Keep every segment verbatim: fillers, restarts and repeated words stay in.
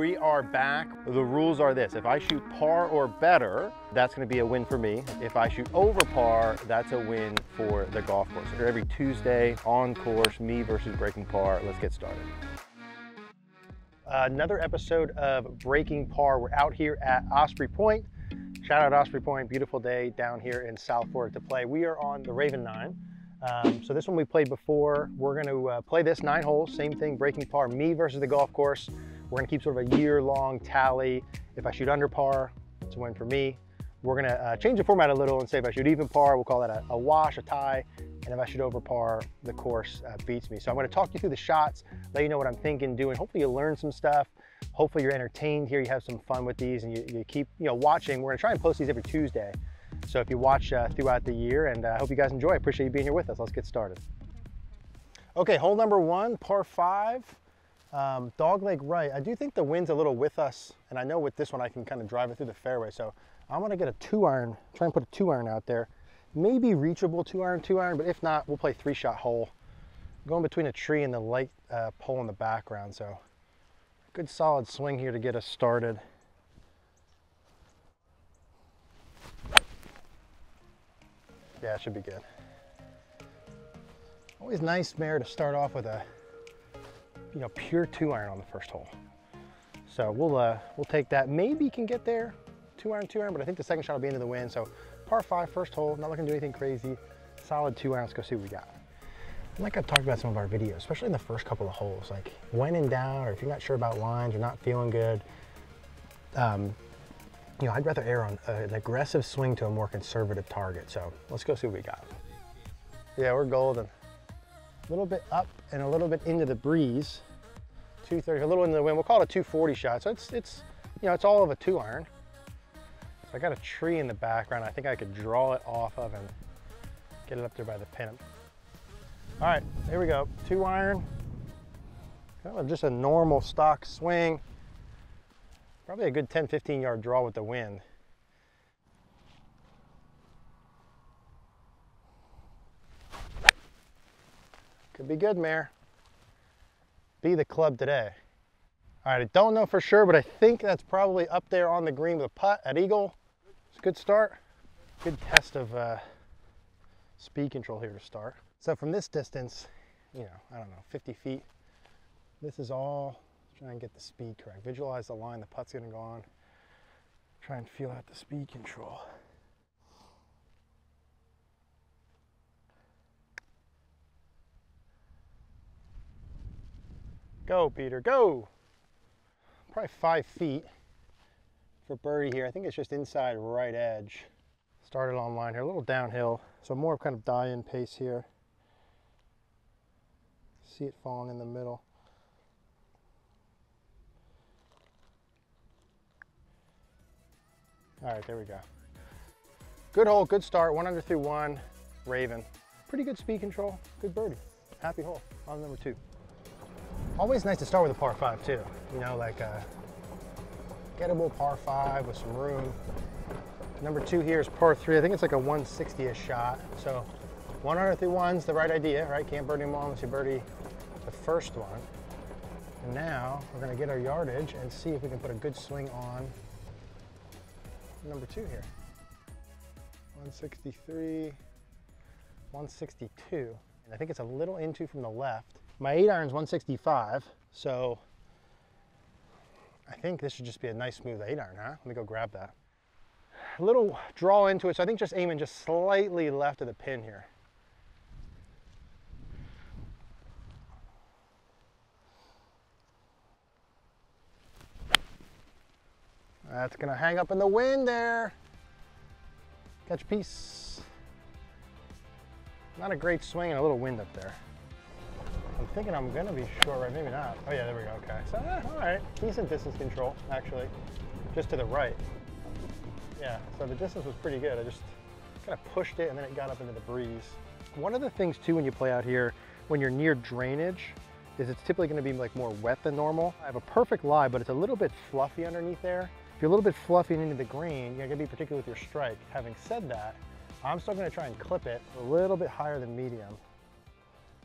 we are back. The rules are this: if I shoot par or better, that's going to be a win for me. If I shoot over par, that's a win for the golf course. So every Tuesday on course, me versus breaking par. Let's get started. Another episode of Breaking Par. We're out here at Osprey Point. Shout out Osprey Point, beautiful day down here in South Fork to play. We are on the Raven Nine. Um, so this one we played before. We're going to uh, play this nine holes, same thing, breaking par, me versus the golf course. We're going to keep sort of a year-long tally. If I shoot under par, it's a win for me. We're going to uh, change the format a little and say if I shoot even par, we'll call that a, a wash, a tie. And if I shoot over par, the course uh, beats me. So I'm going to talk you through the shots, let you know what I'm thinking, doing. Hopefully you learn some stuff. Hopefully you're entertained here. You have some fun with these and you, you keep you know watching. We're going to try and post these every Tuesday. So if you watch uh, throughout the year, and I uh, hope you guys enjoy. I appreciate you being here with us. Let's get started. Okay, hole number one, par five, um, dog leg right. I do think the wind's a little with us, and I know with this one I can kind of drive it through the fairway. So I'm gonna get a two iron, try and put a two iron out there. Maybe reachable two iron, two iron, but if not, we'll play three shot hole. Going between a tree and the light uh, pole in the background. So good solid swing here to get us started. Yeah, it should be good. Always nice, Mayor, to start off with a you know pure two iron on the first hole. So we'll uh, we'll take that. Maybe you can get there, two iron, two iron, but I think the second shot will be into the wind. So par five, first hole, not looking to do anything crazy. Solid two iron. Let's go see what we got. And like I've talked about in some of our videos, especially in the first couple of holes, like when in doubt, or if you're not sure about lines, you're not feeling good. Um, You know, I'd rather err on uh, an aggressive swing to a more conservative target. So let's go see what we got. Yeah, we're golden. A little bit up and a little bit into the breeze. two thirty, a little into the wind. We'll call it a two forty shot. So it's, it's you know, it's all of a two iron. So I got a tree in the background. I think I could draw it off of and get it up there by the pin. All right, there we go. Two iron. Kind of just a normal stock swing. Probably a good ten, fifteen yard draw with the wind. Could be good, Mayor. Be the club today. All right, I don't know for sure, but I think that's probably up there on the green with a putt at eagle. It's a good start. Good test of uh, speed control here to start. So from this distance, you know, I don't know, fifty feet, this is all. Try and get the speed correct. Visualize the line the putt's gonna go on. Try and feel out the speed control. Go, Peter, go! Probably five feet for birdie here. I think it's just inside right edge. Started on line here, a little downhill. So more kind of die-in pace here. See it falling in the middle. All right, there we go. Good hole, good start, one under through one, Raven. Pretty good speed control, good birdie. Happy hole, on number two. Always nice to start with a par five too. You know, like a gettable par five with some room. Number two here is par three. I think it's like a one sixty-ish shot. So one under through one's the right idea, right? Can't birdie them all unless you birdie the first one. And now we're gonna get our yardage and see if we can put a good swing on number two here. one sixty-three, one sixty-two. And I think it's a little into from the left. My eight iron's one sixty-five, so I think this should just be a nice smooth eight iron, huh? Let me go grab that. A little draw into it, so I think just aiming just slightly left of the pin here. That's gonna hang up in the wind there. Catch piece. Not a great swing and a little wind up there. I'm thinking I'm gonna be short, right? Maybe not. Oh yeah, there we go, okay. So, uh, all right, decent distance control, actually. Just to the right. Yeah, so the distance was pretty good. I just kind of pushed it and then it got up into the breeze. One of the things too when you play out here, when you're near drainage, is it's typically gonna be like more wet than normal. I have a perfect lie, but it's a little bit fluffy underneath there. If you're a little bit fluffy and into the green, you're gonna be particular with your strike. Having said that, I'm still gonna try and clip it a little bit higher than medium.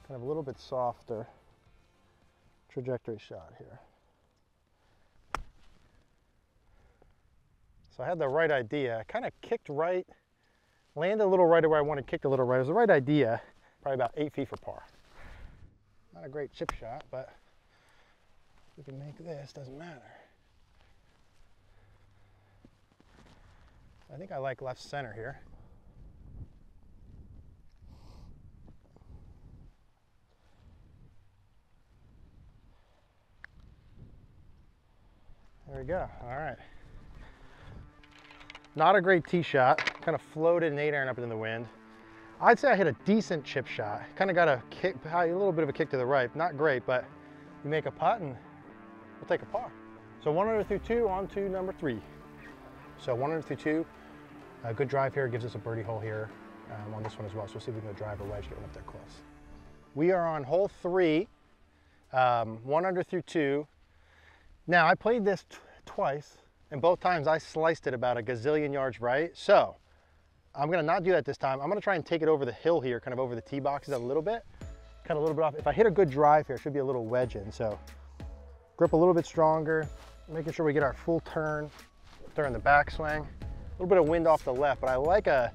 Kind of a little bit softer trajectory shot here. So I had the right idea. I kind of kicked right, landed a little right where I wanted, kicked a little right. It was the right idea, probably about eight feet for par. Not a great chip shot, but we can make this, doesn't matter. I think I like left center here. There we go, all right. Not a great tee shot, kind of floated an eight iron up into the wind. I'd say I hit a decent chip shot. Kind of got a kick, a little bit of a kick to the right, not great, but you make a putt and we'll take a par. So one under through two, on to number three. So one under through two, a good drive here, gives us a birdie hole here um, on this one as well. So we'll see if we can go drive or wedge, get one up there close. We are on hole three, um, one under through two. Now I played this t twice and both times I sliced it about a gazillion yards right. So I'm gonna not do that this time. I'm gonna try and take it over the hill here, kind of over the tee boxes a little bit, kind of a little bit off. If I hit a good drive here, it should be a little wedge in. So grip a little bit stronger, making sure we get our full turn during the backswing. A little bit of wind off the left, but I like a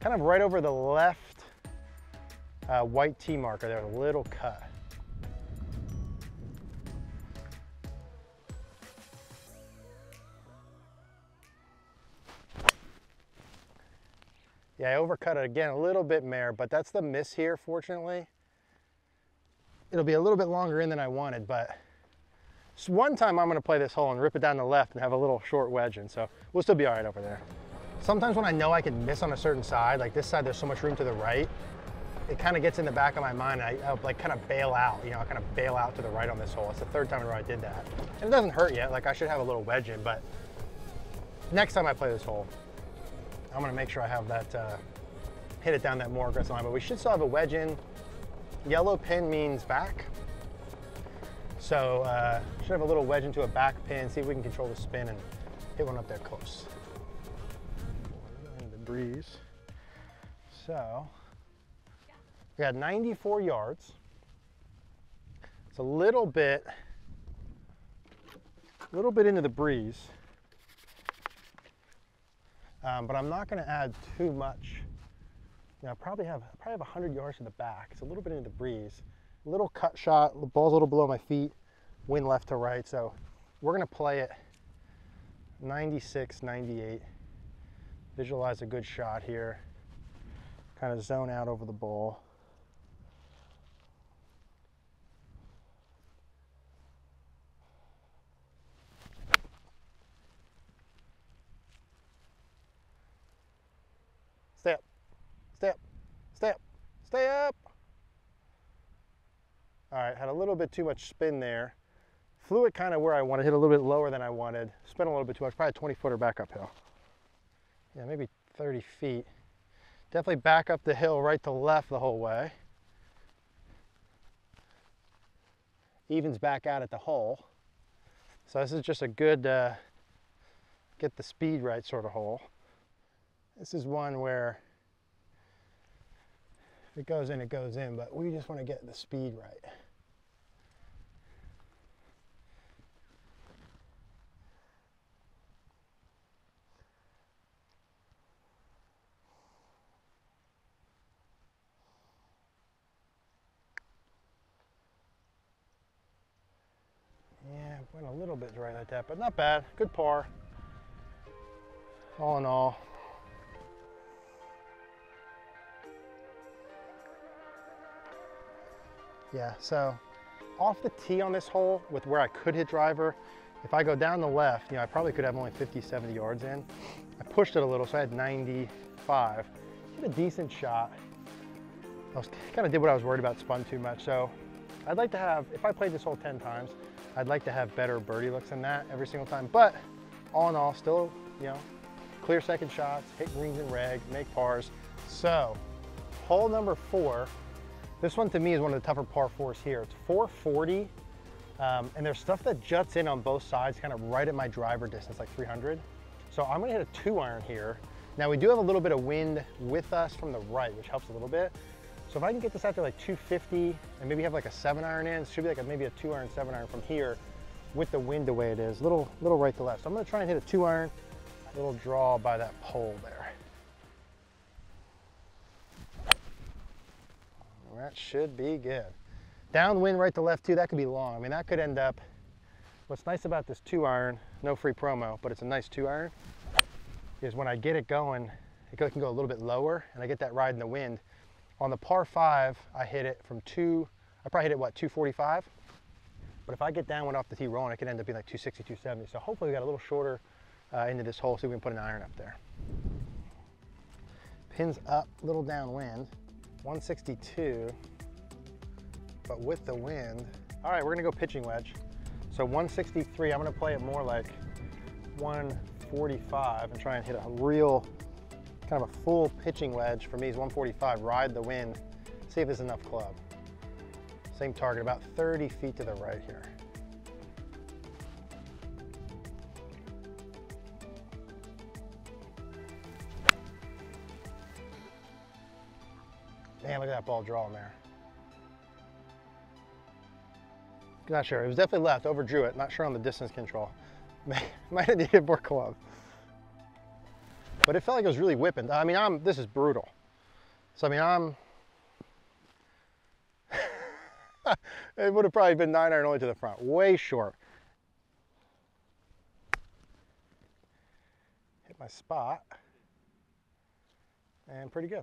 kind of right over the left uh, white tee marker there, a little cut. Yeah, I overcut it again, a little bit mare, but that's the miss here, fortunately. It'll be a little bit longer in than I wanted, but so one time I'm gonna play this hole and rip it down the left and have a little short wedge in, so we'll still be all right over there. Sometimes when I know I can miss on a certain side, like this side, there's so much room to the right, it kind of gets in the back of my mind, and I, I like kind of bail out, you know, I kind of bail out to the right on this hole. It's the third time in a row I did that. And it doesn't hurt yet, like I should have a little wedge in, but next time I play this hole, I'm gonna make sure I have that, uh, hit it down that more aggressive line, but we should still have a wedge in. Yellow pin means back. So uh, should have a little wedge into a back pin, see if we can control the spin and hit one up there close. And the breeze. So we got ninety-four yards. It's a little bit, a little bit into the breeze. Um, but I'm not going to add too much. You know, I probably have I probably have one hundred yards to the back. It's a little bit into the breeze. A little cut shot, the ball's a little below my feet, wind left to right. So we're going to play it ninety-six, ninety-eight. Visualize a good shot here. Kind of zone out over the ball. Step, step, step, stay up. All right, had a little bit too much spin there. Flew it kind of where I wanted, hit a little bit lower than I wanted. Spin a little bit too much, probably a twenty footer back uphill. Yeah, maybe thirty feet. Definitely back up the hill right to left the whole way. Evens back out at the hole. So this is just a good, uh, get the speed right sort of hole. This is one where if it goes in, it goes in, but we just want to get the speed right. Yeah, went a little bit right like that, but not bad. Good par, all in all. Yeah, so off the tee on this hole with where I could hit driver, if I go down the left, you know, I probably could have only fifty, seventy yards in. I pushed it a little, so I had ninety-five. Did a decent shot. I was, kind of did what I was worried about, spun too much. So I'd like to have, if I played this hole ten times, I'd like to have better birdie looks than that every single time. But all in all, still, you know, clear second shots, hit greens and reg, make pars. So hole number four, this one to me is one of the tougher par fours here. It's four forty, um, and there's stuff that juts in on both sides, kind of right at my driver distance, like three hundred. So I'm gonna hit a two iron here. Now we do have a little bit of wind with us from the right, which helps a little bit. So if I can get this out to like two fifty and maybe have like a seven iron in, it should be like a, maybe a two iron, seven iron from here with the wind the way it is, little, little right to left. So I'm gonna try and hit a two iron. little draw by that pole there. That should be good. Downwind right to left too, that could be long. I mean, that could end up, what's nice about this two iron, no free promo, but it's a nice two iron, is when I get it going, it can go a little bit lower and I get that ride in the wind. On the par five, I hit it from two, I probably hit it, what, two forty-five? But if I get downwind off the tee rolling, it could end up being like two sixty, two seventy. So hopefully we got a little shorter uh, into this hole so we can put an iron up there. Pins up, little downwind. one sixty-two, but with the wind. All right, we're gonna go pitching wedge. So one sixty-three, I'm gonna play it more like one forty-five and try and hit a real, kind of a full pitching wedge. For me is one forty-five, ride the wind, see if it's enough club. Same target, about thirty feet to the right here. Man, look at that ball drawing there. Not sure, it was definitely left, overdrew it. Not sure on the distance control. Might have needed more club. But it felt like it was really whipping. I mean, I'm, this is brutal. So I mean, I'm, it would have probably been nine iron only to the front, way short. Hit my spot, and pretty good.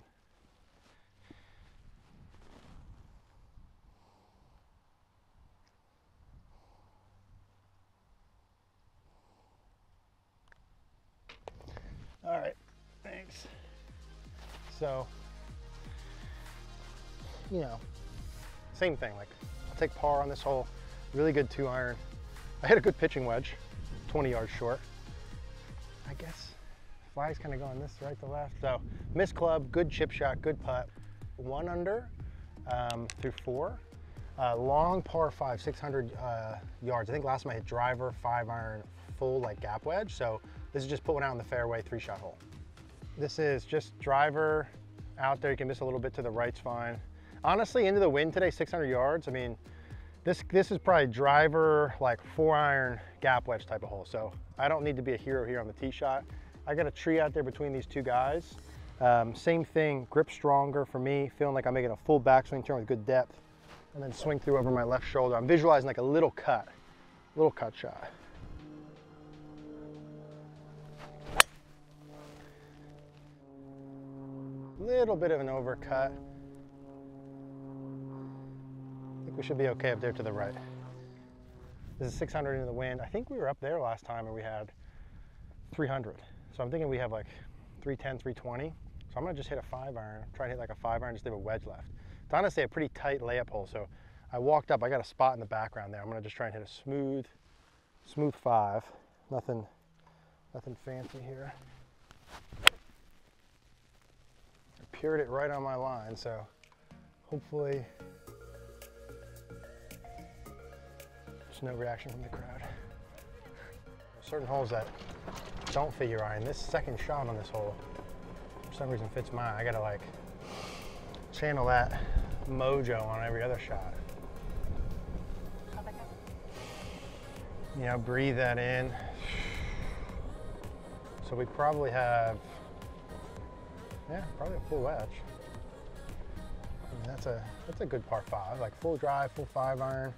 All right, thanks. So, you know, same thing, like I'll take par on this hole, really good two iron. I hit a good pitching wedge, twenty yards short. I guess fly's kind of going this right to left. So missed club, good chip shot, good putt. One under um, through four. Uh, long par five, six hundred yards. I think last time I hit driver, five iron, full like gap wedge. So this is just put one out in the fairway, three shot hole. This is just driver out there. You can miss a little bit to the right's fine. Honestly, into the wind today, six hundred yards. I mean, this this is probably driver, like four iron gap wedge type of hole. So I don't need to be a hero here on the tee shot. I got a tree out there between these two guys. Um, same thing, grip stronger for me, feeling like I'm making a full backswing turn with good depth, and then swing through over my left shoulder. I'm visualizing like a little cut, little cut shot. Little bit of an overcut. I think we should be okay up there to the right. This is six hundred into the wind. I think we were up there last time and we had three hundred. So I'm thinking we have like three ten, three twenty. So I'm gonna just hit a five iron, try to hit like a five iron, just leave a wedge left. It's honestly a pretty tight layup hole. So I walked up, I got a spot in the background there. I'm gonna just try and hit a smooth, smooth five. Nothing, nothing fancy here. Cured it right on my line, so hopefully there's no reaction from the crowd. Certain holes that don't fit your iron. This second shot on this hole, for some reason, fits mine. I gotta like channel that mojo on every other shot. You know, breathe that in. So we probably have. Yeah, probably a full wedge. I mean, that's a that's a good par five, like full drive, full five iron,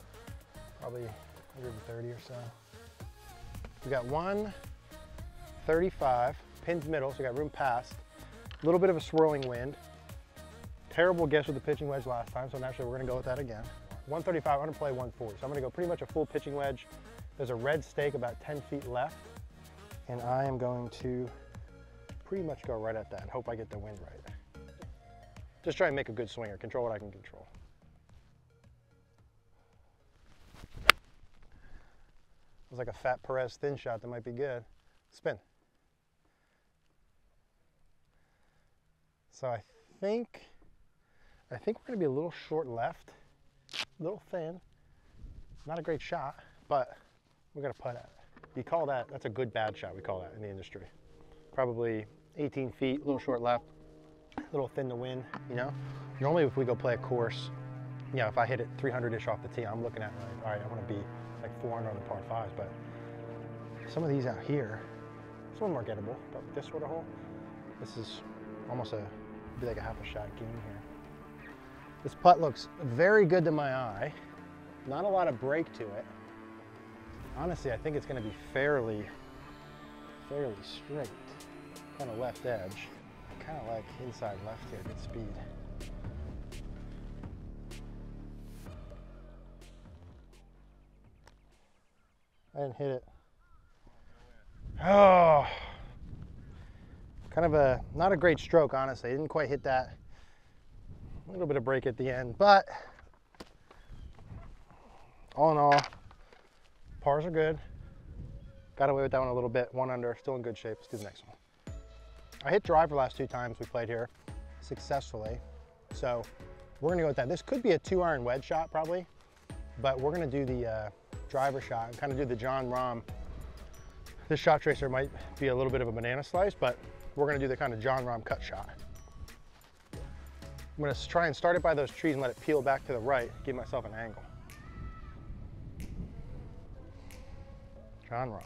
probably one thirty or so. We got one thirty-five, pins middle, so we got room past. A little bit of a swirling wind. Terrible guess with the pitching wedge last time, so naturally we're gonna go with that again. one thirty-five, I'm gonna play one forty, so I'm gonna go pretty much a full pitching wedge. There's a red stake about ten feet left, and I am going to pretty much go right at that and hope I get the wind right. Just try and make a good swinger, control what I can control. It was like a fat Perez thin shot that might be good. Spin. So I think, I think we're gonna be a little short left, a little thin, not a great shot, but we're gonna putt at it. You call that, that's a good bad shot, we call that in the industry. Probably eighteen feet, a little short left, a little thin to win, you know? Normally if we go play a course, you know, if I hit it three hundred-ish off the tee, I'm looking at it like, all right, I wanna be like four hundred on the par fives, but some of these out here, It's a little more gettable, but with this sort of hole, this is almost a, be like a half a shot game here. This putt looks very good to my eye. Not a lot of break to it. Honestly, I think it's going to be fairly, fairly straight. Kind of left edge. I kind of like inside left here, good speed. I didn't hit it. Oh, kind of a, not a great stroke, honestly. I didn't quite hit that. A little bit of break at the end, but all in all, pars are good. Got away with that one a little bit, one under, still in good shape. Let's do the next one. I hit drive the last two times we played here successfully, so we're gonna go with that. This could be a two iron wedge shot probably, but we're gonna do the uh, driver shot and kind of do the John Rahm. This shot tracer might be a little bit of a banana slice, but we're gonna do the kind of John Rahm cut shot. I'm gonna try and start it by those trees and let it peel back to the right, give myself an angle. John Rahm.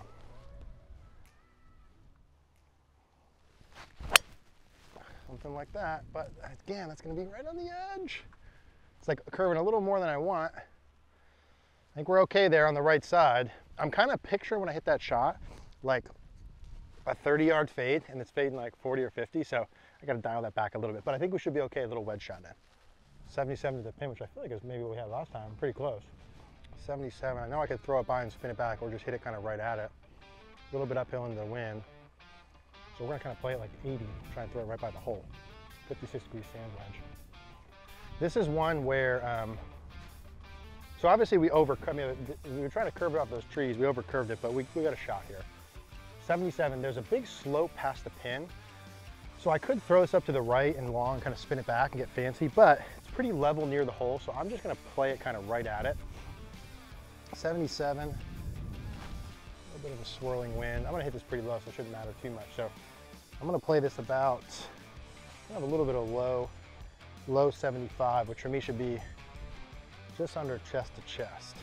Something like that, but again, that's gonna be right on the edge. It's like curving a little more than I want. I think we're okay there on the right side. I'm kind of picturing when I hit that shot, like a thirty yard fade, and it's fading like forty or fifty, so I gotta dial that back a little bit, but I think we should be okay, a little wedge shot in. seventy-seven to the pin, which I feel like is maybe what we had last time, pretty close. seventy-seven, I know I could throw it by and spin it back or just hit it kind of right at it. A little bit uphill into the wind. So we're gonna kind of play it like eighty, try and throw it right by the hole. fifty-six degree sand wedge. This is one where, um, so obviously we over, I mean, we were trying to curve it off those trees, we over curved it, but we, we got a shot here. seventy-seven, there's a big slope past the pin. So I could throw this up to the right and long, kind of spin it back and get fancy, but it's pretty level near the hole, so I'm just gonna play it kind of right at it. seventy-seven, a little bit of a swirling wind. I'm gonna hit this pretty low, so it shouldn't matter too much. So I'm gonna play this about, I have a little bit of low, low seventy-five, which for me should be just under chest to chest.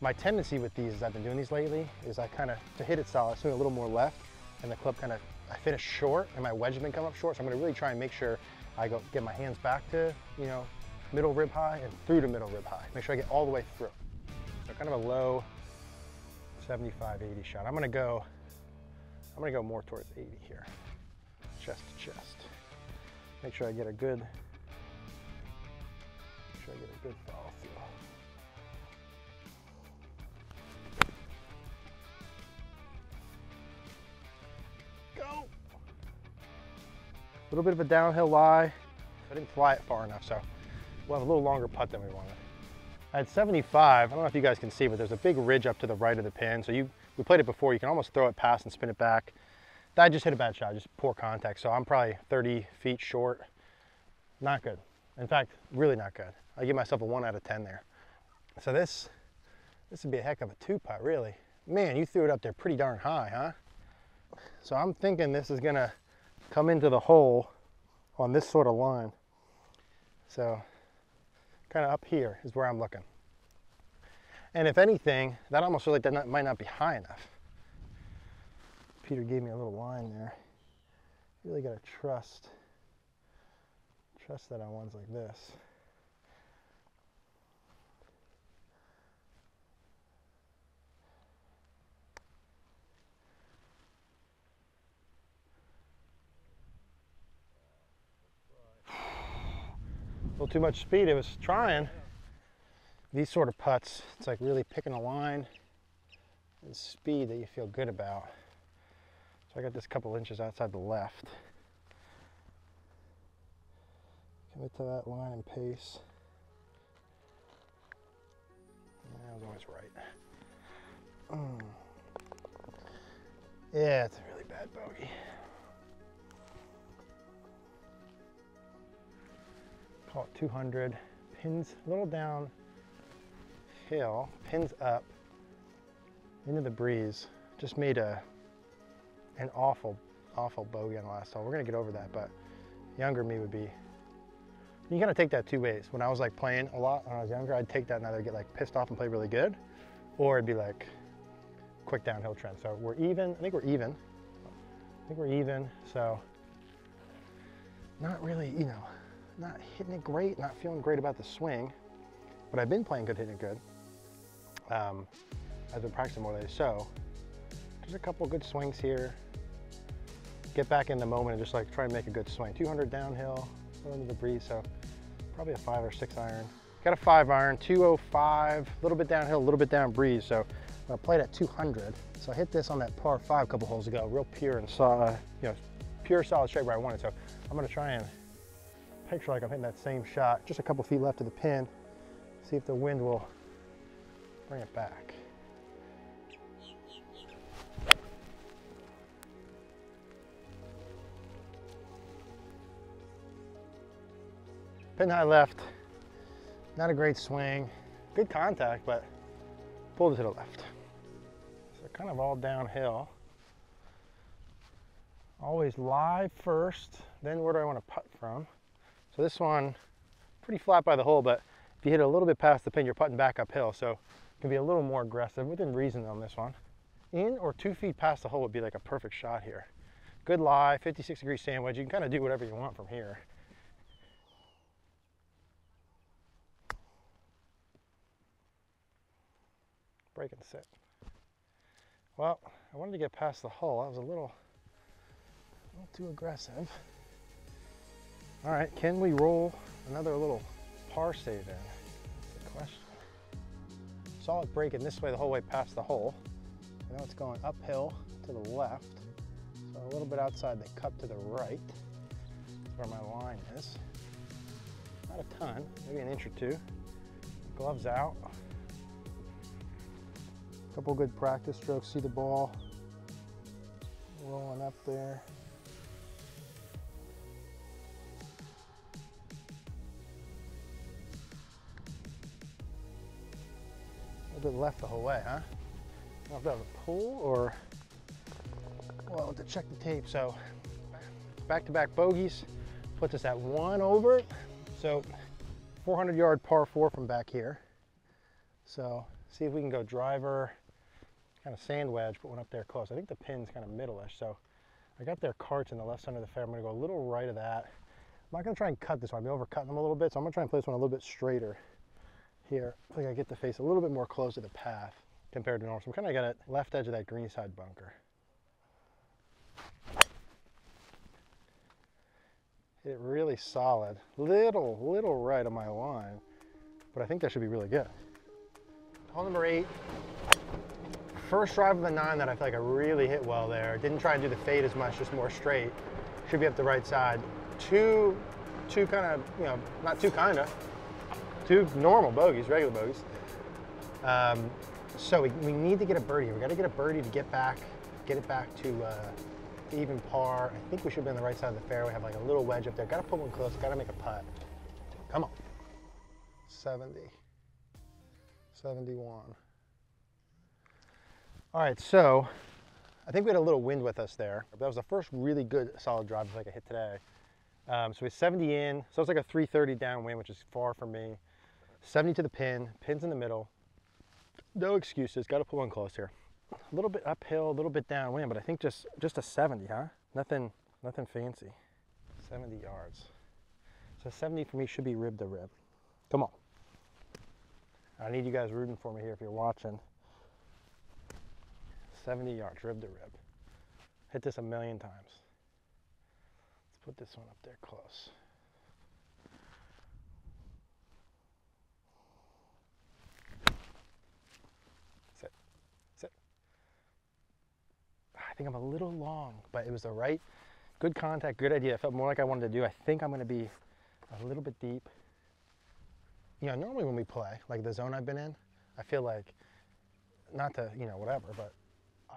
My tendency with these, as I've been doing these lately, is I kind of, to hit it solid, I swing a little more left, and the club kind of, I finish short and my wedge has been coming up short, so I'm gonna really try and make sure I go get my hands back to, you know, middle rib high and through to middle rib high. Make sure I get all the way through. So kind of a low seventy-five, eighty shot. I'm gonna go, I'm gonna go more towards eighty here, chest to chest. Make sure I get a good, make sure I get a good follow through. A little bit of a downhill lie. I didn't fly it far enough, so we'll have a little longer putt than we wanted. At seventy-five, I don't know if you guys can see, but there's a big ridge up to the right of the pin. So you, we played it before, you can almost throw it past and spin it back. I just hit a bad shot, just poor contact. So I'm probably thirty feet short. Not good. In fact, really not good. I give myself a one out of ten there. So this, this would be a heck of a two putt, really. Man, you threw it up there pretty darn high, huh? So I'm thinking this is gonna come into the hole on this sort of line. So kind of up here is where I'm looking. And if anything, that almost feels like that not, might not be high enough. Peter gave me a little line there. Really gotta trust, trust that on ones like this. A little too much speed, it was trying. These sort of putts, it's like really picking a line and speed that you feel good about. So I got this couple inches outside the left. Commit to that line and pace. I was always right. Mm. Yeah, it's a really bad bogey. two hundred, pins a little down hill, pins up into the breeze. Just made a an awful, awful bogey on the last hole. We're gonna get over that, but younger me would be, you gotta take that two ways. When I was like playing a lot when I was younger, I'd take that and either get like pissed off and play really good, or it'd be like quick downhill trend. So we're even, I think we're even. I think we're even, so not really, you know, not hitting it great, not feeling great about the swing, but I've been playing good, hitting it good. Um, I've been practicing more lately, so there's a couple good swings here. Get back in the moment and just like try and make a good swing. two hundred downhill, a little into the breeze, so probably a five or six iron. Got a five iron, two oh five, a little bit downhill, a little bit down breeze, so I played at two hundred. So I hit this on that par five a couple holes ago, real pure and solid, you know, pure solid straight where I wanted. So I'm gonna try and picture like I'm hitting that same shot, just a couple feet left of the pin, see if the wind will bring it back. Pin high left, not a great swing, good contact, but pulled it to the left. So kind of all downhill. Always live first, then where do I want to putt from? So this one, pretty flat by the hole, but if you hit a little bit past the pin, you're putting back uphill, so you can be a little more aggressive, within reason on this one. In or two feet past the hole would be like a perfect shot here. Good lie, fifty-six degree sandwich, you can kind of do whatever you want from here. Break and sit. Well, I wanted to get past the hole, I was a little, a little too aggressive. All right, can we roll another little par save in? That's the question. Solid breaking this way the whole way past the hole. Now it's going uphill to the left, so a little bit outside the cup to the right, where my line is. Not a ton, maybe an inch or two. Gloves out. Couple good practice strokes, see the ball rolling up there. A little bit left the whole way, huh? I don't know if that was a pull or, well, I'll have to check the tape. So back-to-back bogeys, puts us at one over. So four hundred yard par four from back here. So see if we can go driver, kind of sand wedge, but one up there close. I think the pin's kind of middle-ish, so I got their carts in the left center of the fairway. I'm gonna go a little right of that. I'm not gonna try and cut this one. I'm overcutting them a little bit, so I'm gonna try and play this one a little bit straighter here. I think I get the face a little bit more close to the path compared to normal. So I'm kind of got it left edge of that green side bunker. Hit it really solid. Little, little right of my line, but I think that should be really good. Hole number eight. First drive of the nine that I feel like I really hit well there. Didn't try and do the fade as much, just more straight. Should be up the right side. Two, two kind of, you know, not two kind of, two normal bogeys, regular bogeys. Um, so we, we need to get a birdie. We got to get a birdie to get back, get it back to uh, even par. I think we should be on the right side of the fairway. Have like a little wedge up there. Got to put one close. Got to make a putt. Come on. seventy, seventy-one. All right, so I think we had a little wind with us there. That was the first really good solid drive like I hit today. Um, so we seventy in, so it's like a three thirty downwind, which is far from me. seventy to the pin, pin's in the middle. No excuses, gotta pull one close here. A little bit uphill, a little bit downwind, but I think just, just a seventy, huh? Nothing, nothing fancy. seventy yards. So seventy for me should be rib to rib. Come on. I need you guys rooting for me here if you're watching. seventy yards, rib to rib. Hit this a million times. Let's put this one up there close. Sit, sit. I think I'm a little long, but it was the right, good contact, good idea. It felt more like I wanted to do. I think I'm gonna be a little bit deep. You know, normally when we play, like the zone I've been in, I feel like, not to, you know, whatever, but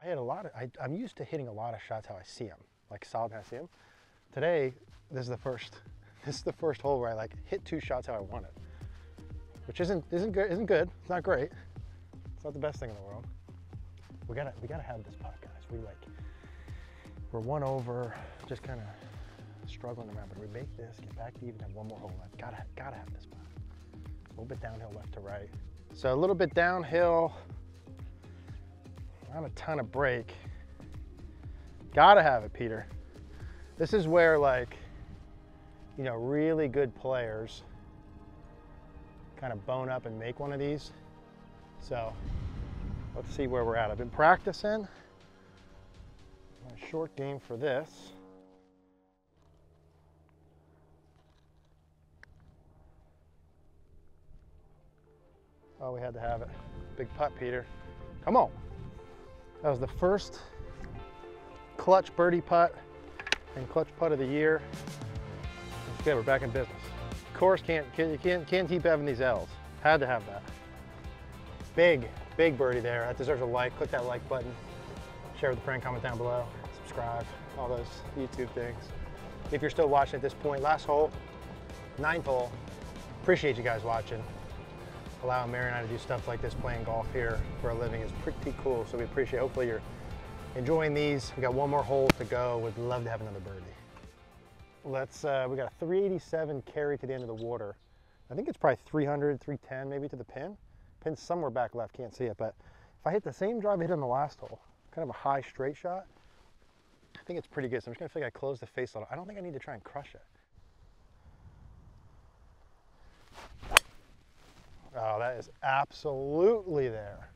I hit a lot of, I, I'm used to hitting a lot of shots how I see them, like solid how I see them. Today, this is the first, this is the first hole where I like hit two shots how I wanted, which isn't, isn't good, isn't good, it's not great. It's not the best thing in the world. We gotta, we gotta have this putt, guys. We like, we're one over, just kind of struggling around, but we make this, get back to even, have one more hole left. Gotta, gotta have this putt. A little bit downhill left to right. So a little bit downhill, not a ton of break. Gotta have it, Peter. This is where, like, you know, really good players kind of bone up and make one of these. So let's see where we're at. I've been practicing my short game for this. Oh, we had to have it. Big putt, Peter. Come on. That was the first clutch birdie putt and clutch putt of the year. It's good, we're back in business. Of course, can't, you can't, can't keep having these L's. Had to have that. Big, big birdie there. That deserves a like. Click that like button. Share with a friend, comment down below. Subscribe, all those YouTube things. If you're still watching at this point, last hole, ninth hole. Appreciate you guys watching. Allowing Mary and I to do stuff like this, playing golf here for a living is pretty cool. So we appreciate, hopefully you're enjoying these. We got one more hole to go. Would love to have another birdie. Let's, uh, we got a three eighty-seven carry to the end of the water. I think it's probably three hundred, three ten maybe to the pin. Pin's somewhere back left, can't see it, but if I hit the same drive I hit on the last hole, kind of a high straight shot, I think it's pretty good. So I'm just gonna feel like I close the face on it. I don't think I need to try and crush it. Oh, that is absolutely there.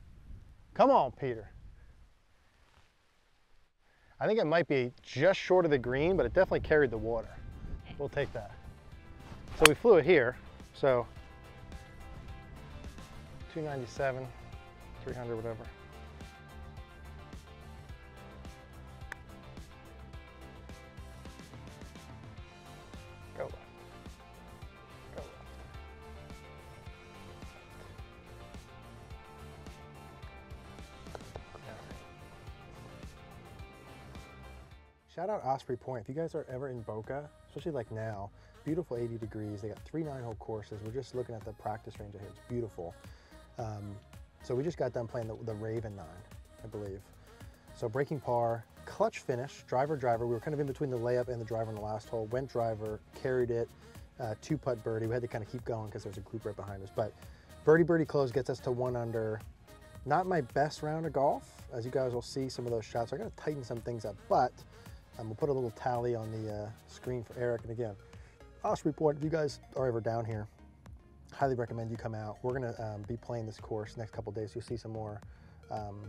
Come on, Peter. I think it might be just short of the green, but it definitely carried the water. We'll take that. So we flew it here. So two ninety-seven, three hundred, whatever. Go left. Go left. Shout out Osprey Point. If you guys are ever in Boca, especially like now, beautiful eighty degrees. They got three nine hole courses. We're just looking at the practice range out here. It's beautiful. Um, so we just got done playing the, the Raven Nine, I believe. So breaking par, clutch finish, driver, driver. We were kind of in between the layup and the driver on the last hole. Went driver, carried it, uh, two putt birdie. We had to kind of keep going because there was a group right behind us. But birdie, birdie close gets us to one under. Not my best round of golf, as you guys will see some of those shots. So I got to tighten some things up, but Um, we'll put a little tally on the uh, screen for Eric. And again, Osprey Point, if you guys are ever down here, highly recommend you come out. We're going to um, be playing this course next couple days. You'll see some more, um,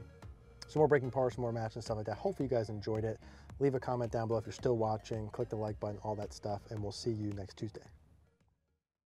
some more breaking par, some more matches and stuff like that. Hopefully you guys enjoyed it. Leave a comment down below if you're still watching. Click the like button, all that stuff, and we'll see you next Tuesday.